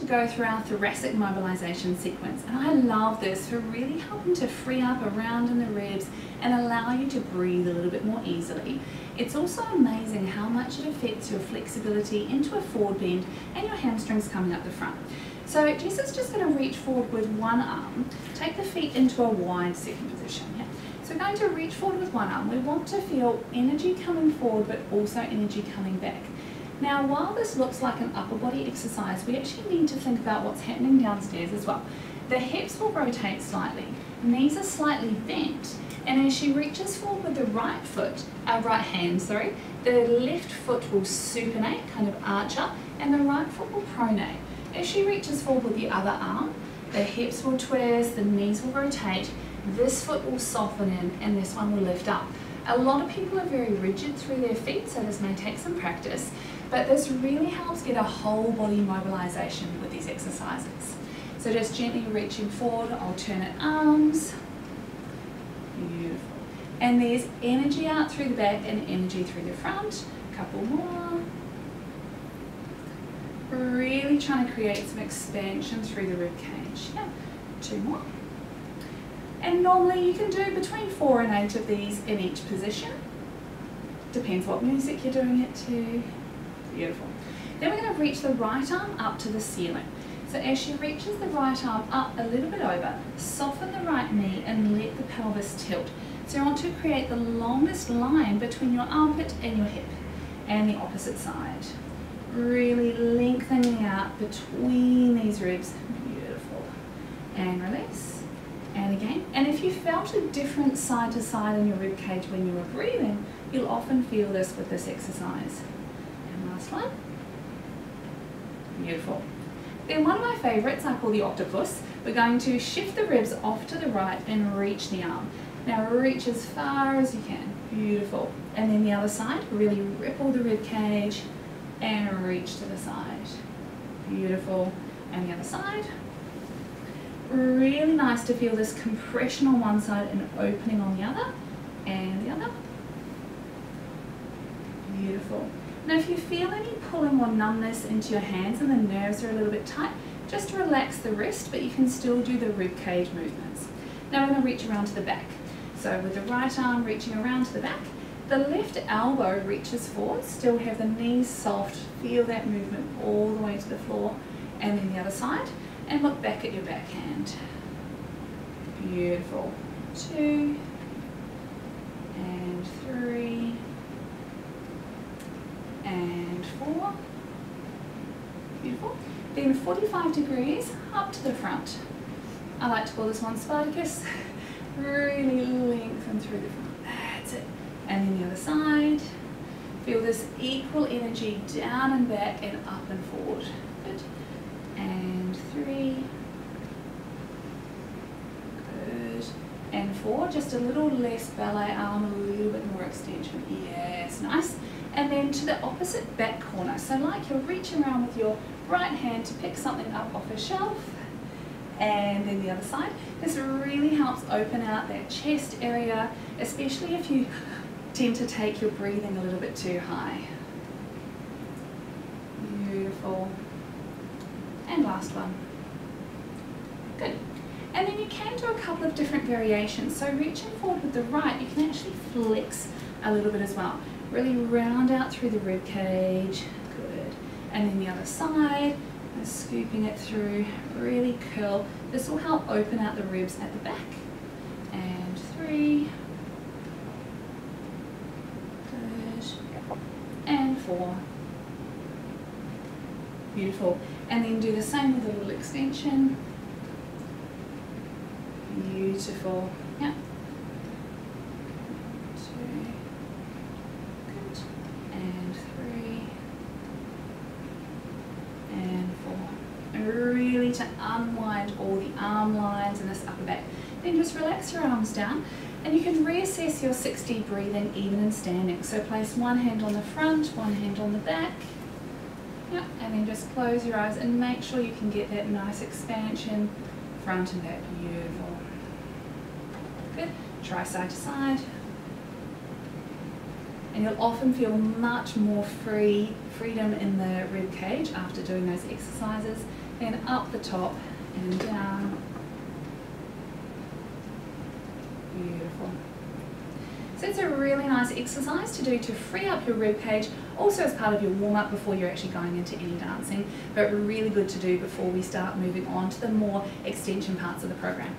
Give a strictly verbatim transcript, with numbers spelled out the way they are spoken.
going to go through our thoracic mobilization sequence, and I love this for really helping to free up around in the ribs and allow you to breathe a little bit more easily. It's also amazing how much it affects your flexibility into a forward bend and your hamstrings coming up the front. So Jess is just going to reach forward with one arm, take the feet into a wide sitting position. Yeah? So we're going to reach forward with one arm. We want to feel energy coming forward but also energy coming back. Now, while this looks like an upper body exercise, we actually need to think about what's happening downstairs as well. The hips will rotate slightly, knees are slightly bent, and as she reaches forward with the right foot, uh, right hand, sorry, the left foot will supinate, kind of arch up, and the right foot will pronate. As she reaches forward with the other arm, the hips will twist, the knees will rotate, this foot will soften in, and this one will lift up. A lot of people are very rigid through their feet, so this may take some practice, but this really helps get a whole body mobilization with these exercises. So just gently reaching forward, alternate arms. Beautiful. And there's energy out through the back and energy through the front. A couple more. Really trying to create some expansion through the rib cage. Yeah. Two more. And normally you can do between four and eight of these in each position. Depends what music you're doing it to. Beautiful. Then we're going to reach the right arm up to the ceiling. So as she reaches the right arm up a little bit over, soften the right knee and let the pelvis tilt. So you want to create the longest line between your armpit and your hip, and the opposite side. Really lengthening out between these ribs. Beautiful. And release. And again. And if you felt a different side to side in your rib cage when you were breathing, you'll often feel this with this exercise. And last one. Beautiful. Then one of my favorites I call the octopus. We're going to shift the ribs off to the right and reach the arm. Now reach as far as you can. Beautiful. And then the other side, really ripple the rib cage and reach to the side. Beautiful. And the other side. Really nice to feel this compression on one side and opening on the other. And the other. Beautiful. Now if you feel any pulling or numbness into your hands and the nerves are a little bit tight, just relax the wrist, but you can still do the rib cage movements. Now we're going to reach around to the back. So with the right arm reaching around to the back, the left elbow reaches forward, still have the knees soft, feel that movement all the way to the floor, and then the other side, and look back at your backhand. Beautiful. Two, and three, and four. Beautiful. Then forty-five degrees up to the front. I like to call this one Spartacus. Really lengthen through the front. That's it. And then the other side. Feel this equal energy down and back and up and forward. Good. And three. Good. And four. Just a little less ballet arm, a little bit more extension. Yes, nice. And then to the opposite back corner. So like you're reaching around with your right hand to pick something up off a shelf. And then the other side. This really helps open out that chest area, especially if you tend to take your breathing a little bit too high. Beautiful. And last one. Good. And then you can do a couple of different variations. So reaching forward with the right, you can actually flex a little bit as well. Really round out through the rib cage. Good. And then the other side. And scooping it through, really curl. This will help open out the ribs at the back. And three. Good. And four. Beautiful. And then do the same with a little extension. Beautiful. Yep. Two. Good. And three. And four. And really to unwind all the arm lines in this upper back. Then just relax your arms down, and you can reassess your sixty breathing even in standing. So place one hand on the front, one hand on the back. Yep. And then just close your eyes and make sure you can get that nice expansion front and back. Beautiful. Good. Try side to side. and you'll often feel much more free freedom in the rib cage after doing those exercises. Then up the top and down. Beautiful. So it's a really nice exercise to do to free up your rib cage, also as part of your warm-up before you're actually going into any dancing, but really good to do before we start moving on to the more extension parts of the program.